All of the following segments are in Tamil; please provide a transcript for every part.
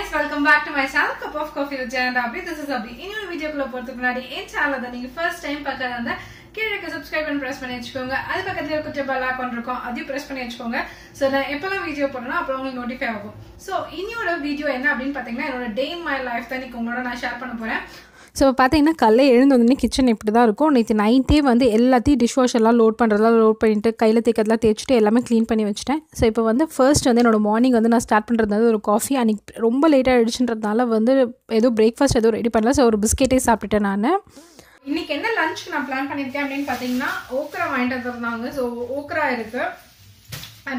guys, welcome back to my channel Cup of Coffee with Jay and Abhi. This is Abhi. In your video channel first time subscribe and press bell icon press so video notify. So in your video enna day in my life share. So, if you look at the kitchen, you can load the dishwasher, clean it. So, now, first, morning, I start with coffee and very late edition, I breakfast ready, so I biscuit. I plan lunch, okra. So, okra. My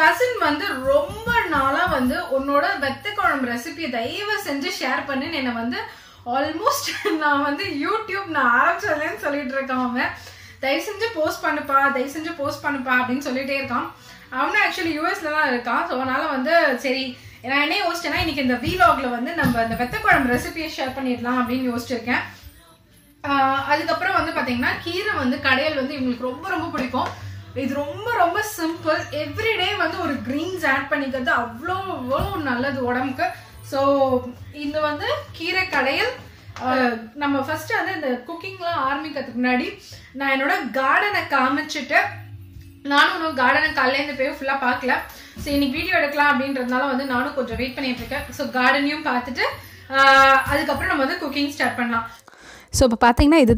cousin வந்து ரொம்ப நாளா வந்து உன்னோட வெத்த குழம்பு ரெசிபி தயவு செஞ்சு ஷேர் பண்ணு என்ன வந்து ஆல்மோஸ்ட் நான் வந்து YouTube நான் ஆரம்பிச்சலன்னு சொல்லிட்டு இருக்காங்க தயவு செஞ்சு போஸ்ட் பண்ணுப்பா அப்படினு சொல்லிட்டே இருக்கான் அவனே एक्चुअली US ல தான் இருக்கான் சோ அதனால வந்து சரி நான் என்ன யோசிச்சேனா இன்னைக்கு இந்த vlogல வந்து நம்ம அந்த வெத்த குழம்பு ரெசிபியை ஷேர் பண்ணிடலாம் அப்படினு யோசிச்சிருக்கேன் அதுக்கு அப்புறம் வந்து பாத்தீங்கன்னா கீரை வந்து கடையில் வந்து உங்களுக்கு ரொம்ப ரொம்ப பிடிக்கும் It's very simple. Every day, we greens add to So, this is the Kira Kadayal. First, cooking army. I garden. So, in video, So, garden cooking start. So, this is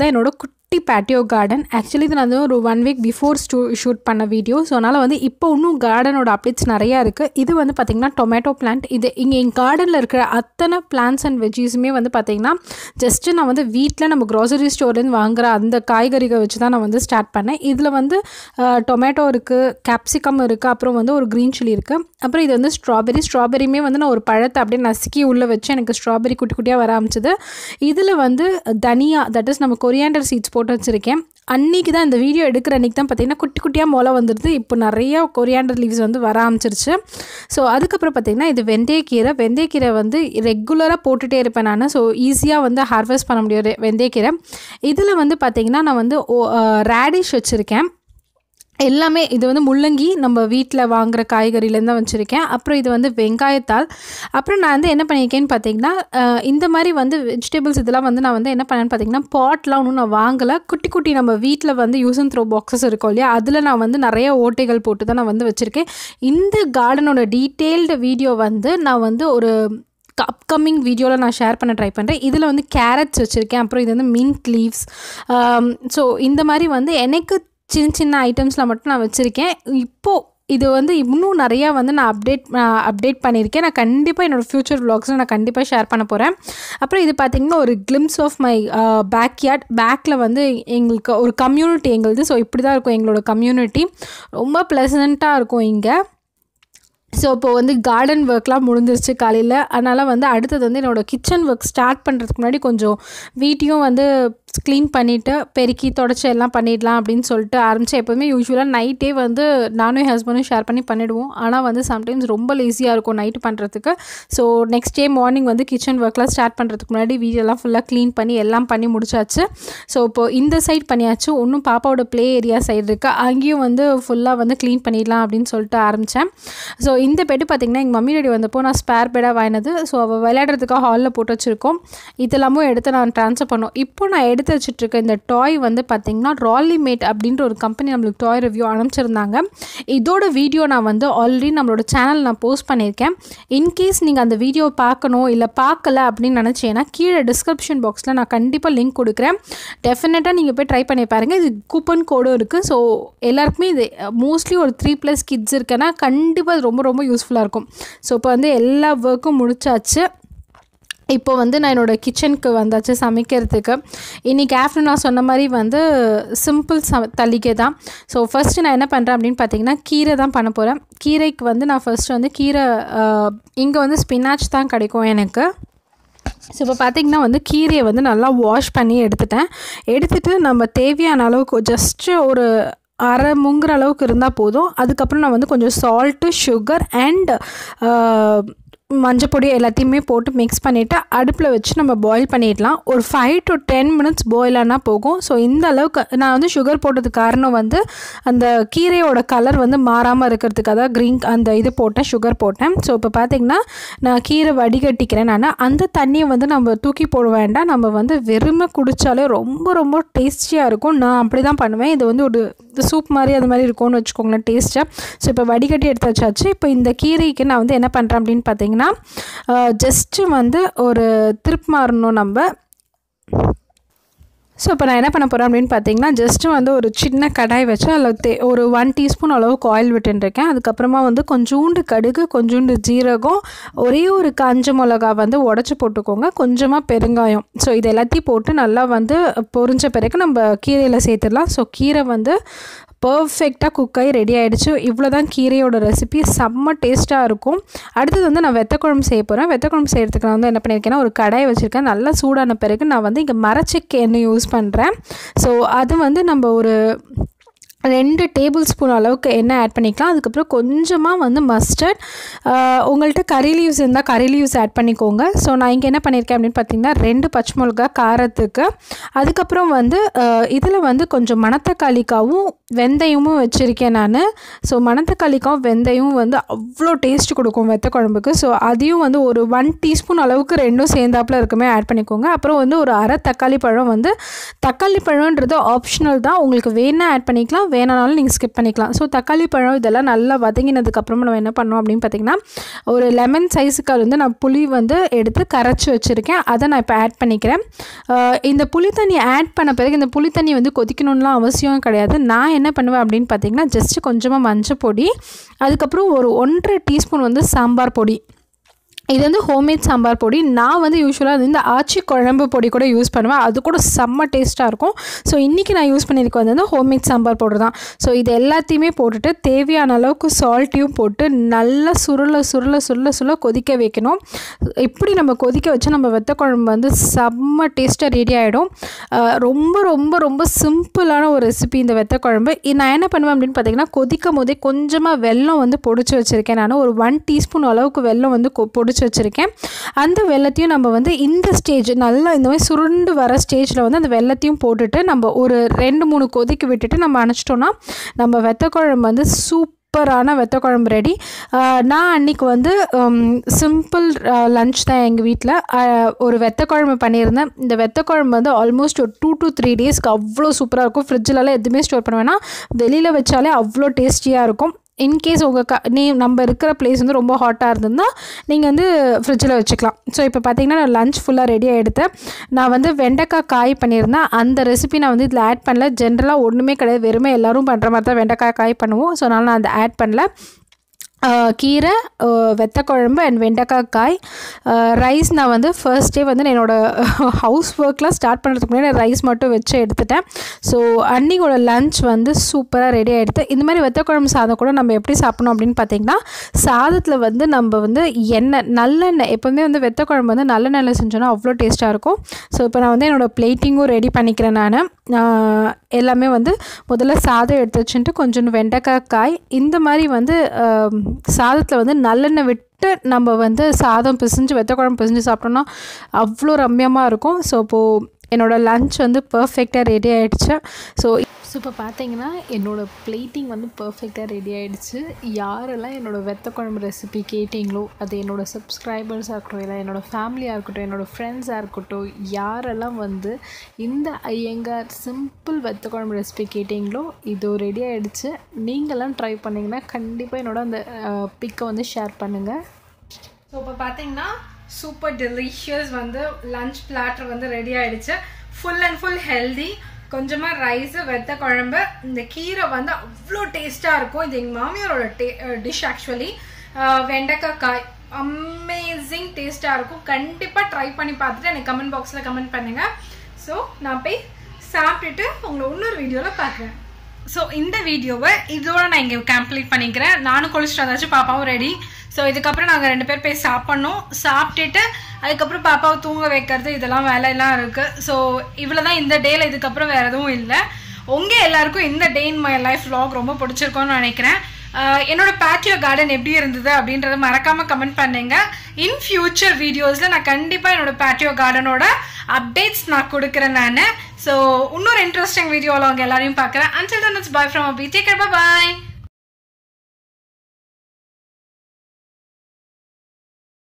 the patio garden. Actually, this is 1 week before shoot panna video. So, now we have a garden updates. This is a tomato plant. This is garden. Plants and veggies. Just now we wheat grocery store and we start panna. This is tomato, capsicum, green chili. This is strawberry. Strawberry me strawberry. This is dhania. That is coriander seeds. அன்னைக்கு தான் இந்த வீடியோ எடுக்கிற அன்னைக்கு தான் பாத்தீங்கன்னா குட்டி குட்டியா மொளை வந்திருது இப்போ நிறைய கோரியாண்டர் லீவ்ஸ் வந்து வர ஆரம்பிச்சிருச்சு சோ அதுக்கு அப்புறம் பாத்தீங்கன்னா இது வெந்தயக்கீரை வந்து ரெகுலரா போட்டுட்டே இருப்பேன் நான் சோ ஈஸியா வந்து ஹார்வெஸ்ட் பண்ண முடியும் வெந்தயக்கீரை இதுல வந்து பாத்தீங்கன்னா நான் வந்து ராடிஷ் வச்சிருக்கேன் எல்லாமே இது வந்து முள்ளங்கி நம்ம வீட்ல வாங்குற காய்கறில இருந்து வச்சிருக்கேன் அப்புறம் இது வந்து வெங்காயத்தால் அப்புறம் நான் வந்து என்ன பண்ணிருக்கேன்னு பாத்தீங்கன்னா இந்த மாதிரி வந்து வெஜிடபிள்ஸ் இதெல்லாம் வந்து நான் வந்து என்ன பண்ணேன்னு பாத்தீங்கன்னா பாட்லாம் ஒண்ணு நான் வாங்கல குட்டி குட்டி நம்ம வீட்ல வந்து யூஸ் அண்ட் த்ரோ பாக்ஸஸ் இருக்கும்லையா அதுல நான் வந்து நிறைய ஓட்டைகள் போட்டு தான் நான் வந்து வச்சிருக்கேன் இந்த கார்டனோட டீடைல்ட் வீடியோ வந்து நான் வந்து ஒரு upcoming video la na share panna try pandren idhula வந்து carrots வச்சிருக்கேன் அப்புறம் இது வந்து mint leaves so இந்த மாதிரி வந்து எனக்கு சின்ன ஐட்டம்ஸ்ல மட்டும் நான் வச்சிருக்கேன் இப்போ இது வந்து இன்னும் நிறைய வந்து நான் அப்டேட் பண்ணிருக்கேன் நான் கண்டிப்பா என்னோட ஃபியூச்சர் vlogsல நான் கண்டிப்பா ஷேர் பண்ண போறேன் அப்புறம் இது பாத்தீங்கன்னா ஒரு glimpse of my backyard backல வந்து எங்களுக்கு ஒரு community எங்களுது சோ இப்படி தான் இருக்கும் எங்களோட community ரொம்ப pleasant-ஆ இருக்கும் இங்க சோ இப்போ வந்து garden workலாம் முடிஞ்சிருச்சு காலையில அதனால வந்து அடுத்து வந்து என்னோட kitchen work start பண்றதுக்கு முன்னாடி கொஞ்சம் வீடியோ வந்து clean பண்ணிட்டு பெருக்கி தொடச்சு எல்லாம் பண்ணிடலாம் அப்படினு சொல்லிட்டு ஆரம்பிச்சே எப்பவுமே யூசுவலா நைட்டே வந்து நானும் ஹஸ்பண்டும் ஷேர் பண்ணிடுவோம் ஆனா வந்து sometimes ரொம்ப லேசியா இருக்கும் நைட் பண்றதுக்கு சோ நெக்ஸ்ட் டே மார்னிங் வந்து கிச்சன் வர்க்லாம் ஸ்டார்ட் பண்றதுக்கு முன்னாடி வீடெல்லாம் ஃபுல்லா clean பண்ணி எல்லாம் பண்ணி முடிச்சாச்சு சோ இப்போ இந்த சைடு பண்ணியாச்சு இன்னும் பாப்பாவோட ப்ளே ஏரியா சைடு இருக்கு அங்கேயும் வந்து ஃபுல்லா வந்து clean பண்ணிடலாம் அப்படினு சொல்லிட்டு ஆரம்பிச்சேன் சோ இந்த பெட் பாத்தீங்கன்னா எங்க மம்மி ரெடி வந்தப்போ நான் ஸ்பேர் பெடா வாங்கினது சோ அவ விளையாடுறதுக்கு ஹால்ல போட்டு வச்சிருக்கோம் இதெல்லாம் எடுத்து நான் ட்ரான்ஸ்ஃபர் பண்ணோம் இப்போ நான் The toy வந்து பாத்தீங்கன்னா Rollimate அப்படிங்கற ஒரு கம்பெனி நமக்கு toy review அனுப்பிச்சிருந்தாங்க இதோட வீடியோ நான் வந்து ஆல்ரெடி நம்மளோட சேனல்ல நான் போஸ்ட் பண்ணிருக்கேன் இன் கேஸ் நீங்க அந்த வீடியோ பார்க்கணும் இல்ல பார்க்கல அப்படி நினைச்சீனா கீழ description boxல நான் கண்டிப்பா link கொடுக்கிறேன் डेफिनेटली நீங்க போய் ட்ரை பண்ணி பாருங்க இது கூப்பன் கோட் இருக்கு சோ எல்லாருக்குமே இது मोस्टली ஒரு 3+ kids இருக்கனா கண்டிப்பா ரொம்ப ரொம்ப யூஸ்புல்லா இருக்கும் சோ இப்போ வந்து எல்லா வர்க்கும் முடிச்சாச்சு இப்போ வந்து நான் என்னோட கிச்சனுக்கு வந்தாச்சு சமைக்கிறதுக்கு இன்னைக்கு ஆஃப்டர்நூன் நான் சொன்ன மாதிரி வந்து சிம்பிள் தலிகே தான் சோ ஃபர்ஸ்ட் நான் என்ன பண்றேன் அப்படினு பாத்தீங்கன்னா கீரை தான் பண்ண போறேன் கீரைக்கு வந்து நான் ஃபர்ஸ்ட் வந்து கீரை இங்க வந்து ஸ்பினாச் தான் கிடைக்கும் எனக்கு சோ இப்ப பாத்தீங்கன்னா வந்து கீரையை வந்து நல்லா வாஷ் பண்ணி எடுத்துட்டு நம்ம தேவையான அளவுக்கு ஜஸ்ட் ஒரு அரை முங்குற அளவுக்கு இருந்தா போதும் அதுக்கு அப்புறம் நான் வந்து கொஞ்சம் salt sugar and மஞ்சப்பொடி எல்லாத்தையுமே போட்டு மிக்ஸ் பண்ணிட்டு அடுப்புல வச்சு நம்ம boil பண்ணிடலாம் ஒரு 5 to 10 minutes boil ஆனா போகும் சோ இந்த அளவுக்கு நான் வந்து sugar போட்டது காரணம் வந்து அந்த கீரையோட கலர் வந்து மாறாம இருக்குிறதுக்காக green அந்த இது போட்டேன் sugar போட்டேன் சோ இப்ப பாத்தீங்கன்னா நான் கீரை வடிகட்டிக்கிறேன் நானா அந்த தண்ணியை வந்து நம்ம தூக்கி போட வேண்டாம் நம்ம வந்து வெறும குடிச்சாலே ரொம்ப ரொம்ப டேஸ்டியா இருக்கும் நான் அப்படி தான் பண்ணுவேன் இது வந்து ஒரு soup மாதிரி அது மாதிரி இருக்கும்னு வெச்சுக்கோங்க டேஸ்டா சோ இப்ப வடிகட்டி எடுத்து வச்சாச்சு இப்போ இந்த கீரைக்கு நான் வந்து என்ன பண்றேன் அப்படினு பாத்தீங்கன்னா ஜஸ்ட் வந்து ஒரு திருப்பு மாறணும் நம்ம சோ இப்போ நான் என்ன பண்ணப் போறேன் அப்படினு பாத்தீங்கன்னா ஜஸ்ட் வந்து ஒரு சின்ன கடாய் வச்சு அதுல ஒரு 1 டீஸ்பூன் அளவு ஆயில் விட்டுட்டிருக்கேன் அதுக்கு அப்புறமா வந்து கொஞ்சூண்டு கடுகு கொஞ்சூண்டு ஜீரகம் ஒரே ஒரு காஞ்ச மிளகாய் வந்து உடைச்சு போட்டுக்கோங்க கொஞ்சமா பெருங்காயம் சோ இத எல்லாத்தையும் போட்டு நல்லா வந்து பொரிஞ்ச பிறகு நம்ம கீரையில சேர்த்துறலாம் சோ கீரை வந்து Perfecta cook ஆயி ரெடி ஆயிடுச்சு இவ்ளோதான் கீரையோட ரெசிபி செம்ம டேஸ்டா இருக்கும் அடுத்து வந்து நான் வெத்த குழம்பு செய்ய போறேன் வெத்த குழம்பு செய்யிறதுக்கு நான் வந்து என்ன பண்ணிருக்கேன்னா ஒரு கடாய் வச்சிருக்கேன் நல்லா சூடான பிறகு நான் வந்து இங்க மரச்செக்கு எண்ணெய் யூஸ் பண்றேன் சோ அது வந்து நம்ம ஒரு 2 tablespoon அளவுக்கு எண்ணெய் ஆட் பண்ணிக்கலாம் அதுக்கு அப்புறம் கொஞ்சமா வந்து மஸ்டர்ட் உங்கள்ட்ட கரி லீவ்ஸ் இருந்தா கரி லீவ்ஸ் ஆட் பண்ணிக்கோங்க சோ நான் இங்க என்ன பண்ணிருக்கேன் அப்படினு பாத்தீங்கன்னா 2 பச்சை மிளகாய் காரத்துக்கு அதுக்கு அப்புறம் வந்து இதுல வந்து கொஞ்சம் மணத்தக்காளிக்காவும் வெந்தயமும் வச்சிருக்கேன் நான் சோ மணத்தக்காளிக்காவும் வெந்தயமும் வந்து அவ்ளோ டேஸ்ட் கொடுக்கும் வெத்த குழம்புக்கு சோ அதையும் வந்து ஒரு 1 டீஸ்பூன் அளவுக்கு ரெண்டும் சேர்ந்தாப்ல இருக்குமே ஆட் பண்ணிக்கோங்க அப்புறம் வந்து ஒரு அரை தக்காளி பழம் வந்து தக்காளி பழம்ன்றது ஆப்ஷனல் தான் உங்களுக்கு வேணா ஆட் பண்ணிக்கலாம் வேணாலும் நீங்க ஸ்கிப் பண்ணிக்கலாம் சோ தக்காளி பழம் இதெல்லாம் நல்லா வதங்கினதுக்கு அப்புறம் நான் என்ன பண்ணனும் அப்படினு பாத்தீங்கன்னா ஒரு லெமன் சைஸ்க்கு வந்து நான் புளி வந்து எடுத்து கரைச்சு வச்சிருக்கேன் அத நான் இப்போ ஆட் பண்ணிக்கிறேன் இந்த புளி தண்ணி ஆட் பண்ண பிறகு இந்த புளி தண்ணி வந்து கொதிக்கணும்ல அவசியம் கிடையாது நான் என்ன பண்ணுவேன் அப்படினு பாத்தீங்கன்னா ஜஸ்ட் கொஞ்சமா மஞ்சள் பொடி அதுக்கு அப்புறம் ஒரு 1.5 டீஸ்பூன் வந்து சாம்பார் பொடி இது வந்து ஹோம்மேட் சாம்பார் பொடி நான் வந்து யூசுவலா இந்த ஆச்சி குழம்பு பொடி கூட யூஸ் பண்ணுவேன் அது கூட செம்ம டேஸ்டா இருக்கும் சோ இன்னைக்கு நான் யூஸ் பண்ணிருக்க வந்து ஹோம்மேட் சாம்பார் பவுடர் தான் சோ இது எல்லாத்தையுமே போட்டுட்டு தேவையான அளவுக்கு சால்ட்டையும் போட்டு நல்லா சுருள சுருள சுருள சுருள கொதிக்க வைக்கணும் இப்படி நம்ம கொதிக்க வச்சா நம்ம வெத்த குழம்பு வந்து செம்ம டேஸ்டா ரெடி ஆயிடும் ரொம்ப ரொம்ப ரொம்ப சிம்பிளான ஒரு ரெசிபி இந்த வெத்த குழம்பு நான் என்ன பண்ணுவேன் அப்படினு பாத்தீங்கன்னா கொதிக்கும்போதே கொஞ்சமா வெல்லம் வந்து பொடிச்சு வச்சிருக்கேன் நான் ஒரு 1 டீஸ்பூன் அளவுக்கு வெல்லம் வந்து வச்சிருக்கேன் அந்த வெல்லத்தையும் நம்ம வந்து இந்த ஸ்டேஜ் நல்லா இந்த மாதிரி சுருண்டு வர ஸ்டேஜ்ல வந்து அந்த வெல்லத்தையும் போட்டுட்டு நம்ம ஒரு 2-3 கொதிக்கு விட்டுட்டு நம்ம அணைச்சிட்டோம்னா நம்ம வெத்த குழம்பு வந்து சூப்பரான வெத்த குழம்பு ரெடி நான் அன்னைக்கு வந்து சிம்பிள் லஞ்ச் தான் எங்க வீட்ல ஒரு வெத்த குழம்பு பண்ணியிருந்தேன் இந்த வெத்த குழம்பு வந்து ஆல்மோஸ்ட் ஒரு 2 to 3 டேஸ்க்கு அவ்ளோ சூப்பரா இருக்கும் ஃப்ரிட்ஜ்ல எல்லாம் எதுமே ஸ்டோர் பண்ணவேனா வெளியில வச்சாலே அவ்ளோ டேஸ்டியா இருக்கும் In case நம்ம இருக்கிற place வந்து ரொம்ப ஹாட்டா இருந்ததுன்னா நீங்க வந்து ஃப்ரிட்ஜ்ல வச்சுக்கலாம் சோ இப்போ பாத்தீங்கன்னா நான் லஞ்ச் ஃபுல்லா ரெடி ஆயிடுது நான் வந்து வெண்டைக்காய் காய் பண்ணியிருந்தேன் அந்த ரெசிபி நான் வந்து இதுல ஆட் பண்ணல ஜெனரலா ஒண்ணுமே கிடையாது வெறுமே எல்லாரும் பண்ற மாதிரி தான் வெண்டைக்காய் காய் பண்ணுவோம் சோ அதனால நான் அதை ஆட் பண்ணல கீரை வெத்த குழம்பு and வெண்டைக்காய் காய் ரைஸ் நான் வந்து ஃபர்ஸ்ட் டே வந்து என்னோட ஹவுஸ் வர்க்லாம் ஸ்டார்ட் பண்றதுக்கு முன்னாடி ரைஸ் மட்டும் வெச்சு எடுத்துட்டேன் சோ அன்னியோட லஞ்ச் வந்து சூப்பரா ரெடி ஆயிடுது இந்த மாதிரி வெத்த குழம்பு சாதம் கூட நம்ம எப்படி சாப்பிடணும் அப்படினு பாத்தீங்கன்னா சாதத்துல வந்து நம்ம வந்து எண்ணெய் நல்லெண்ணெய் எப்பவுமே வந்து வெத்த குழம்பு வந்து நல்லெண்ணெய்ல செஞ்சோம்னா அவ்ளோ டேஸ்டா இருக்கும் சோ இப்போ நான் வந்து என்னோட பிளேட்டிங்கும் ரெடி பண்ணிக்கிறேன் நான் எல்லாமே வந்து முதல்ல சாதம் எடுத்து வச்சிட்டு கொஞ்சம் வெண்டைக்காய் காய் இந்த மாதிரி வந்து சாதத்துல வந்து நல்லெண்ணெய் விட்டு நம்ம வந்து சாதம் பிசைஞ்சு வெத்த குழம்பு பிசைஞ்சு சாப்பிட்டோம்னா அவ்ளோ ரம்மியமா இருக்கும் சோ இப்போ என்னோட லஞ்ச் வந்து பெர்ஃபெக்ட்டா ரெடி ஆயிடுச்சு சோ இப்போ பாத்தீங்கன்னா என்னோட பிளேட்டிங் வந்து பெர்ஃபெக்ட்டா ரெடி ஆயிடுச்சு யாரெல்லாம் என்னோட வெத்த குழம்பு ரெசிபி கேட்டிங்களோ அது என்னோட சப்ஸ்கிரைபர்ஸா இருக்கட்டும் இல்ல என்னோட ஃபேமிலியா இருக்கட்டும் என்னோட ஃப்ரெண்ட்ஸா இருக்கட்டும் யாரெல்லாம் வந்து இந்த ஐயங்கார் சிம்பிள் வெத்த குழம்பு ரெசிபி கேட்டிங்களோ இது ரெடி ஆயிடுச்சு நீங்கலாம் ட்ரை பண்ணீங்கன்னா கண்டிப்பா என்னோட அந்த பிக்க வந்து ஷேர் பண்ணுங்க சோ இப்போ பாத்தீங்கன்னா சூப்பர் டெலிஷியஸ் வந்து லஞ்ச் பிளாட்டர் வந்து ரெடி ஆயிடுச்சு full and full healthy கொஞ்சமா ரைஸ் வெத்த குழம்பு இந்த கீரை வந்து அவ்ளோ டேஸ்டா இருக்கும் இது எங்க மாமியாரோட டிஷ் ஆக்சுவலி வெண்டைக்காய் காய் அமேசிங் டேஸ்டா இருக்கும் கண்டிப்பா ட்ரை பண்ணி பார்த்துட்டு எனக்கு கமெண்ட் பாக்ஸ்ல கமெண்ட் பண்ணுங்க சோ நான் போய் சாப்பிட்டுட்டு உங்களை இன்னொரு வீடியோல பார்க்குறேன் சோ இந்த வீடியோவை இதோட நான் இங்க கம்ப்ளீட் பண்ணிக்கிறேன் நானும் குளிச்சுட்டு வந்தாச்சு பாப்பாவும் ரெடி சோ இதுக்கப்புறம் நாங்க 2 பேர் போய் சாப்பிடணும் சாப்பிட்டுட்டு அதுக்கப்புறம் பாப்பாவை தூங்க வைக்கிறது இதெல்லாம் வேலையெல்லாம் இருக்கு ஸோ இவ்வளோதான் இந்த டேல இதுக்கப்புறம் வேற எதுவும் இல்லை உங்க எல்லாருக்கும் இந்த day in my life vlog ரொம்ப பிடிச்சிருக்கும்னு நினைக்கிறேன் என்னோட patio garden எப்படி இருந்தது அப்படின்றத மறக்காம கமெண்ட் பண்ணுங்க in future videosல நான் கண்டிப்பா என்னோட patio garden ஓட updates நான் கொடுக்கிறேன் நான் so இன்னொரு interesting videoல உங்க எல்லாரையும் பார்க்கறேன் until then it's bye from Abhi take care bye bye